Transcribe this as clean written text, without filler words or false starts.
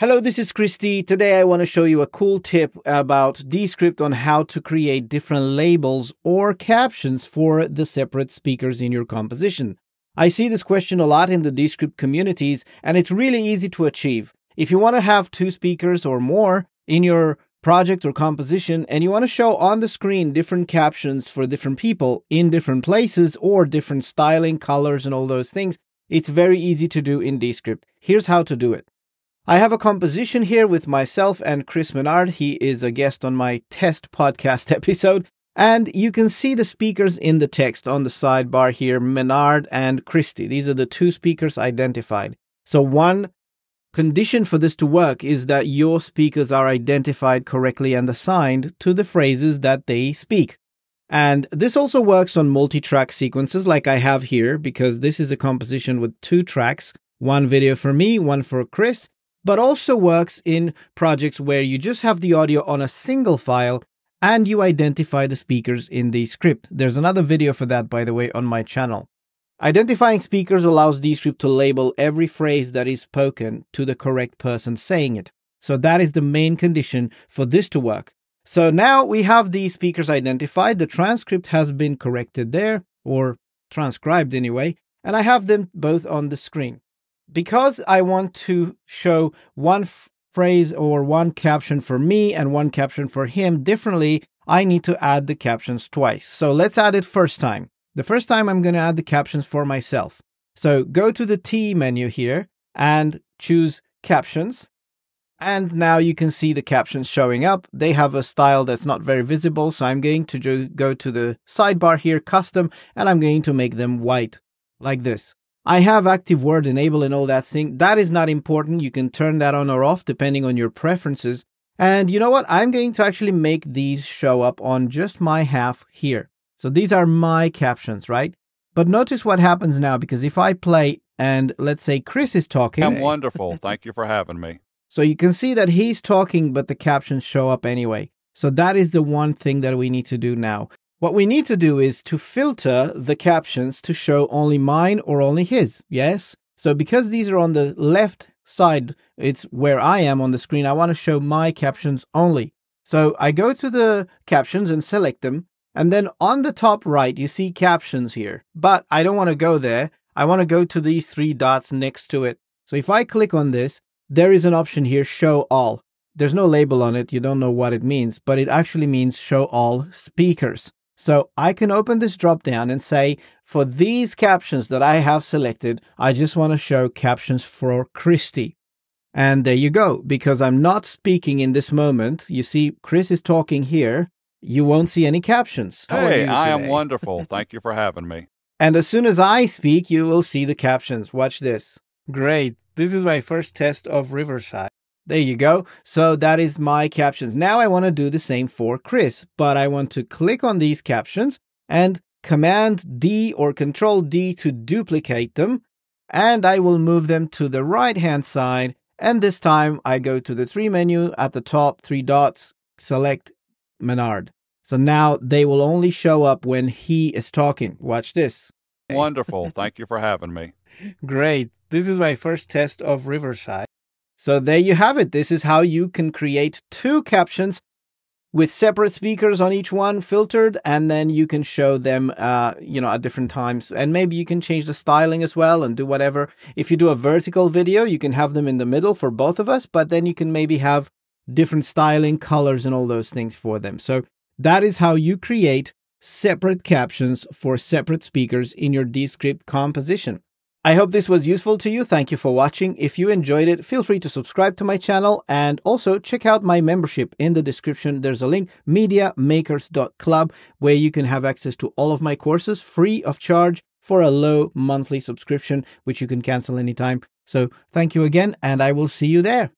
Hello, this is Cristi. Today I want to show you a cool tip about Descript on how to create different labels or captions for the separate speakers in your composition. I see this question a lot in the Descript communities, and it's really easy to achieve. If you want to have two speakers or more in your project or composition, and you want to show on the screen different captions for different people in different places or different styling, colors, and all those things, it's very easy to do in Descript. Here's how to do it. I have a composition here with myself and Chris Menard. He is a guest on my test podcast episode. And you can see the speakers in the text on the sidebar here, Menard and Cristi. These are the two speakers identified. So one condition for this to work is that your speakers are identified correctly and assigned to the phrases that they speak. And this also works on multi-track sequences like I have here, because this is a composition with two tracks, one video for me, one for Chris. But also works in projects where you just have the audio on a single file and you identify the speakers in Descript. There's another video for that, by the way, on my channel. Identifying speakers allows Descript to label every phrase that is spoken to the correct person saying it. So that is the main condition for this to work. So now we have the speakers identified. The transcript has been corrected there, or transcribed anyway, and I have them both on the screen. Because I want to show one phrase or one caption for me and one caption for him differently, I need to add the captions twice. So let's add it first time. The first time I'm going to add the captions for myself. So go to the T menu here and choose captions. And now you can see the captions showing up. They have a style that's not very visible. So I'm going to go to the sidebar here, custom, and I'm going to make them white like this. I have active word enable and all that thing. That is not important. You can turn that on or off depending on your preferences. And you know what? I'm going to actually make these show up on just my half here. So these are my captions, right? But notice what happens now, because if I play and let's say Chris is talking. I'm wonderful. Thank you for having me. So you can see that he's talking, but the captions show up anyway. So that is the one thing that we need to do now. What we need to do is to filter the captions to show only mine or only his, yes? So because these are on the left side, it's where I am on the screen, I want to show my captions only. So I go to the captions and select them, and then on the top right, you see captions here. But I don't want to go there. I want to go to these three dots next to it. So if I click on this, there is an option here, show all. There's no label on it, you don't know what it means, but it actually means show all speakers. So I can open this drop down and say, for these captions that I have selected, I just want to show captions for Cristi. And there you go, because I'm not speaking in this moment. You see, Chris is talking here. You won't see any captions. Hey, I am wonderful. Thank you for having me. And as soon as I speak, you will see the captions. Watch this. Great. This is my first test of Riverside. There you go. So that is my captions. Now I want to do the same for Chris, but I want to click on these captions and Command D or Control D to duplicate them. And I will move them to the right-hand side. And this time I go to the three menu at the top, three dots, select Menard. So now they will only show up when he is talking. Watch this. Wonderful. Thank you for having me. Great. This is my first test of Riverside. So there you have it. This is how you can create two captions with separate speakers on each one filtered, and then you can show them, at different times. And maybe you can change the styling as well and do whatever. If you do a vertical video, you can have them in the middle for both of us, but then you can maybe have different styling, colors, and all those things for them. So that is how you create separate captions for separate speakers in your Descript composition. I hope this was useful to you. Thank you for watching. If you enjoyed it, feel free to subscribe to my channel and also check out my membership. In the description, there's a link, MediaMakers.club, where you can have access to all of my courses free of charge for a low monthly subscription, which you can cancel anytime. So thank you again, and I will see you there.